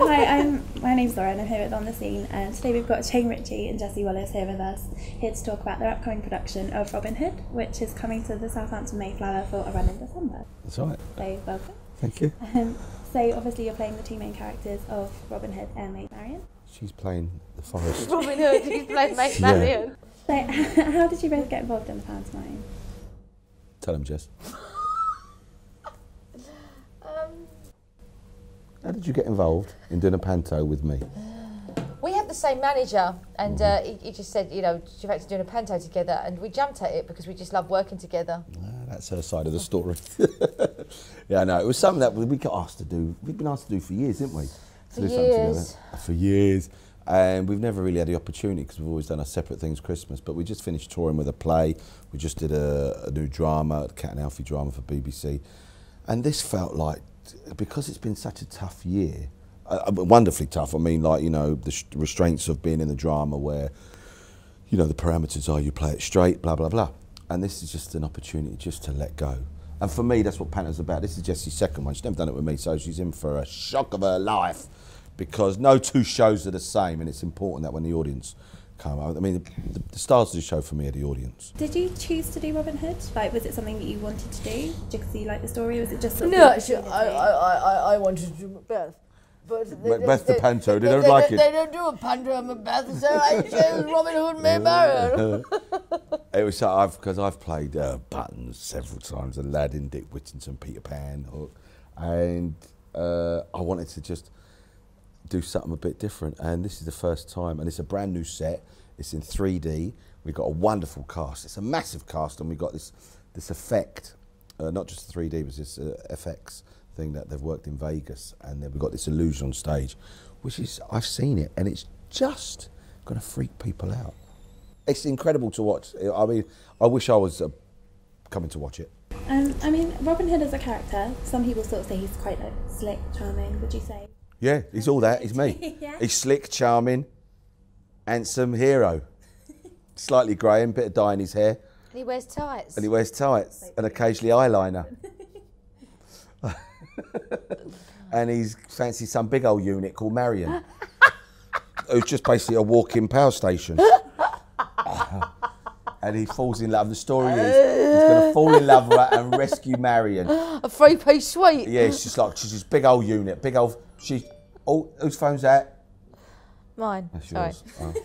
Hi, my name's Laura and I'm here with On The Scene, and today we've got Shane Richie and Jesse Wallace here with us, here to talk about their upcoming production of Robin Hood, which is coming to the Southampton Mayflower for a run in December. That's right. So, welcome. Thank you. So, obviously you're playing the two main characters of Robin Hood and Maid Marion. She's playing the forest. Robin Hood, she's playing Maid Marion. Yeah. So, how did you both get involved in the pantomime? Tell him, Jess. How did you get involved in doing a panto with me? We had the same manager, and he just said, you know, you're actually doing a panto together, and we jumped at it because we just love working together. That's her side of the story. Yeah, no, it was something that we got asked to do. We've been asked to do for years, didn't we? For years. And we've never really had the opportunity because we've always done our separate things Christmas, but we just finished touring with a play. We just did a new drama, a Cat and Alfie drama for BBC, and this felt like, because it's been such a tough year, wonderfully tough. I mean, like, you know, the restraints of being in the drama where, you know, the parameters are you play it straight, blah, blah, blah. And this is just an opportunity just to let go. And for me, that's what Panto's about. This is Jessie's second one. She's never done it with me, so she's in for a shock of her life because no two shows are the same, and it's important that when the audience come out. I mean, the stars of the show for me are the audience. Did you choose to do Robin Hood? Like, was it something that you wanted to do? Did you like the story, or was it just something? No, actually, I wanted to do Macbeth. But Macbeth the panto, they don't like it. They don't do a panto on Macbeth, so I chose Robin Hood, Maid Marion. It was so, because I've played Buttons several times, Aladdin, Dick Whittington, Peter Pan, and I wanted to just do something a bit different, and this is the first time, and it's a brand new set, it's in 3D, we've got a wonderful cast, it's a massive cast, and we've got this effect, not just 3D, but this FX thing that they've worked in Vegas, and then we've got this illusion on stage, which is, I've seen it, and it's just going to freak people out. It's incredible to watch. I mean, I wish I was coming to watch it. I mean, Robin Hood as a character, some people sort of say he's quite like slick, charming, would you say? Yeah, he's all that, he's me. Yeah. He's slick, charming, handsome hero. Slightly greying, bit of dye in his hair. And he wears tights. And he wears tights, and occasionally eyeliner. And he's fancies some big old unit called Marion, who's just basically a walk-in power station. And he falls in love. The story is he's going to fall in love with her and rescue Marion. A three-piece suite. Yeah, it's just like, she's this big old unit, big old... Oh, whose phone's that? Mine. That's yours. Right.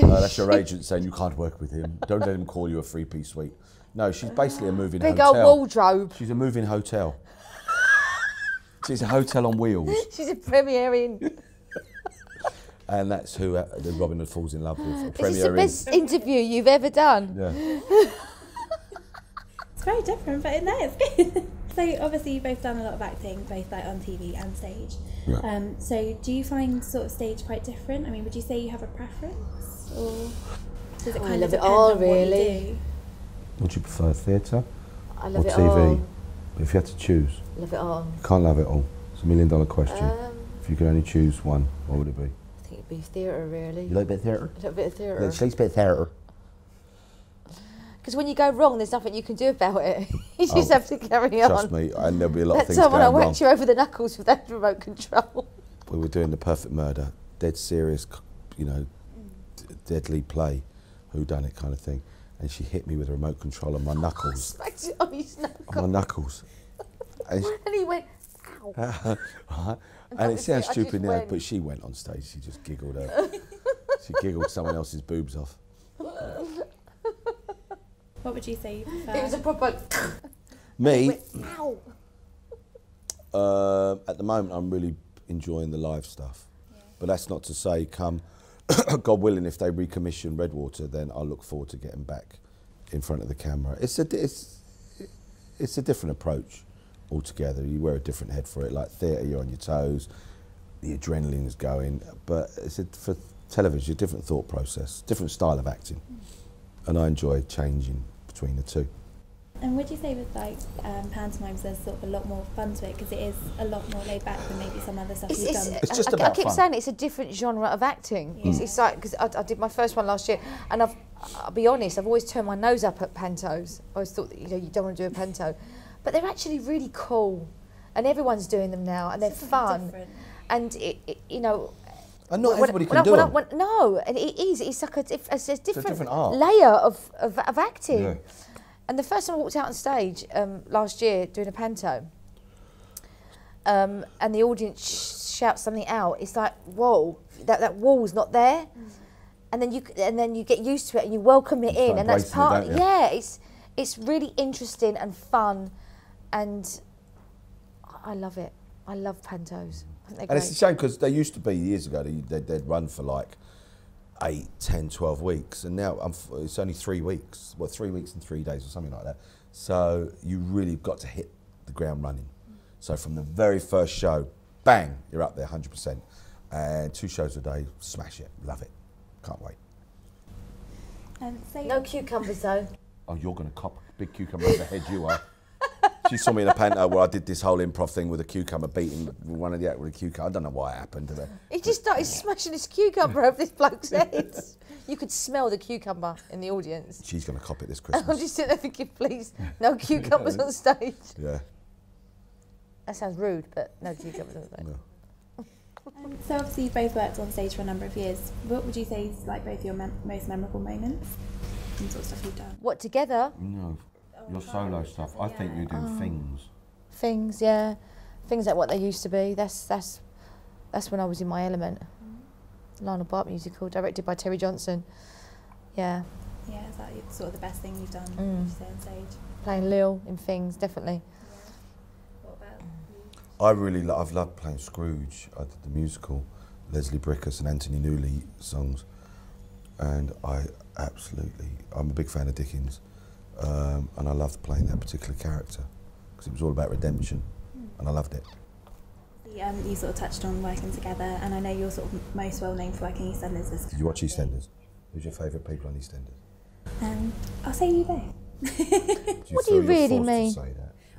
Oh. That's your agent saying you can't work with him. Don't let him call you a three-piece suite. No, she's basically a moving hotel. Big old wardrobe. She's a moving hotel. She's a hotel on wheels. She's a premier inn. And that's who the Robin Hood falls in love with. This is the best interview you've ever done. Yeah. It's very different, but in there it's good. So obviously you've both done a lot of acting, both like on TV and stage. Yeah. So do you find sort of stage quite different? I mean, would you say you have a preference, or does it kind of depend on really. What you do? Would you prefer theatre or TV? All. But if you had to choose, love it all. You can't love it all. It's $1 million question. If you could only choose one, what would it be? I think it'd be theatre, really. You like a bit of theatre? A little bit of theatre. At least a bit of theatre. Because when you go wrong, there's nothing you can do about it. You just have to carry on. Trust me, and there'll be a lot of things going wrong. That's how I whacked you over the knuckles with that remote control. We were doing The Perfect Murder, dead serious, you know, deadly play, whodunit kind of thing. And she hit me with a remote control on my knuckles. I smacked it on his knuckles. On my knuckles. And he went, ow. Right? And it sounds stupid now, but she went on stage, she just giggled out. She giggled someone else's boobs off. What would you say you prefer? It was a proper... Me? Ow! At the moment, I'm really enjoying the live stuff. Yeah. But that's not to say, come, God willing, if they recommission Redwater, then I'll look forward to getting back in front of the camera. It's a different approach altogether. You wear a different head for it. Like theatre, you're on your toes, the adrenaline's going. But for television, a different thought process, different style of acting. And I enjoy changing between the two. And would you say with like pantomimes, there's sort of a lot more fun to it because it is a lot more laid back than maybe some other stuff you've done? It's just about fun. I keep saying it's a different genre of acting. Yeah. It's like, because I did my first one last year, and I'll be honest, I've always turned my nose up at pantos. I always thought that, you know, you don't want to do a panto, but they're actually really cool, and everyone's doing them now, and they're fun. Different. and it, you know. And not everybody can do it. No, and it is. It's like a different layer of acting. Yeah. And the first time I walked out on stage last year doing a panto, and the audience shouts something out, it's like, whoa, that wall's not there. And then you get used to it and you welcome it in, and that's part of it. Yeah, it's really interesting and fun, and I love it. I love pantos. And it's a shame because they used to be years ago. They'd run for like 8, 10, 12 weeks, and now it's only 3 weeks. Well, 3 weeks and 3 days or something like that. So you really got to hit the ground running. So from the very first show, bang, you're up there 100%. And 2 shows a day, smash it, love it, can't wait. No cucumbers though. Oh, you're gonna cop a big cucumber over the head, you are. She saw me in a panto where I did this whole improv thing with a cucumber, beating one of the act with a cucumber. I don't know why it happened to that. He just started smashing his cucumber over this bloke's head. You could smell the cucumber in the audience. She's going to cop it this Christmas. I'm just sitting there thinking, please, no cucumbers on stage. Yeah. That sounds rude, but no cucumbers on stage. No. So obviously you've both worked on stage for a number of years. What would you say is like both your most memorable moments and sort of stuff you've done? What, together? No. Your solo stuff, I think you do things. Things, yeah. Things like what they used to be. That's when I was in my element. Lionel Bart musical, directed by Terry Johnson. Yeah. Yeah, is that sort of the best thing you've done, would you say, on stage? Playing Lil in Things, definitely. Yeah. What about you? I've loved playing Scrooge. I did the musical, Leslie Brickus and Anthony Newley songs. And I'm a big fan of Dickens. And I loved playing that particular character because it was all about redemption, and I loved it. You sort of touched on working together, and I know you're sort of most well known for working EastEnders. Did you watch EastEnders? Who's your favourite people on EastEnders? I'll say you both. What do you really mean? Well,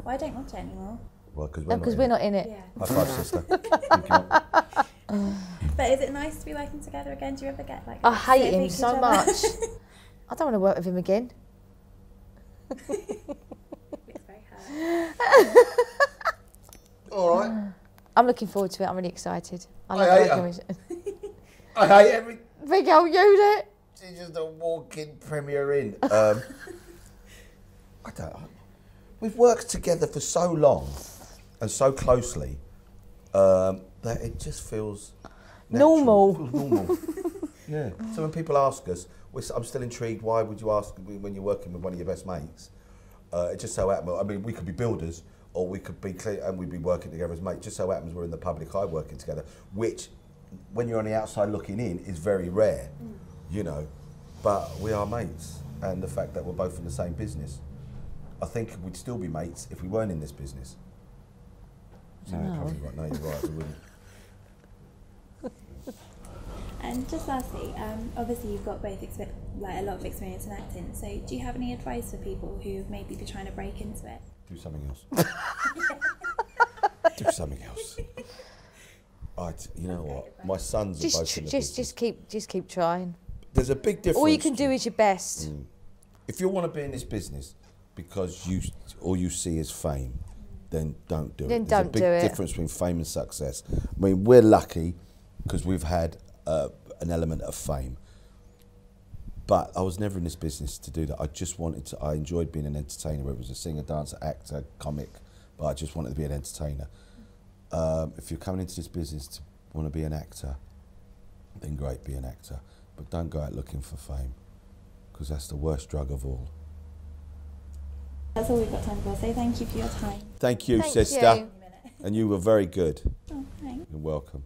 I don't watch it anymore. Well, because we're not in it. Yeah. High five, sister. But is it nice to be working together again? Do you ever get like? I hate him so much. I don't want to work with him again. It's very hard. All right. I'm looking forward to it. I'm really excited. I hate every big old unit. She's just a walking Premier Inn. We've worked together for so long and so closely that it just feels natural. Normal. Yeah. So when people ask us. I'm still intrigued, why would you ask when you're working with one of your best mates? It just so happens, I mean, we could be builders, or we could be clear, and we'd be working together as mates. Just so happens we're in the public eye working together, which, when you're on the outside looking in, is very rare, you know. But we are mates, and the fact that we're both in the same business, I think we'd still be mates if we weren't in this business. So no. Probably right. No, you're right, we wouldn't. And just lastly, obviously you've got both like a lot of experience in acting, so do you have any advice for people who maybe be trying to break into it? Do something else. Do something else. You know what? My sons are both in the business. Just keep trying. There's a big difference. All you can do is your best. If you want to be in this business because all you see is fame, then don't do it. Then don't do it. There's a big difference between fame and success. I mean, we're lucky because we've had an element of fame, but I was never in this business to do that. I enjoyed being an entertainer, whether it was a singer, dancer, actor, comic, but I just wanted to be an entertainer. If you're coming into this business to want to be an actor, then great, be an actor, but don't go out looking for fame, because that's the worst drug of all. That's all we've got time for, so thank you for your time. Thank you, sister. You. And you were very good. Oh, thanks. You're welcome.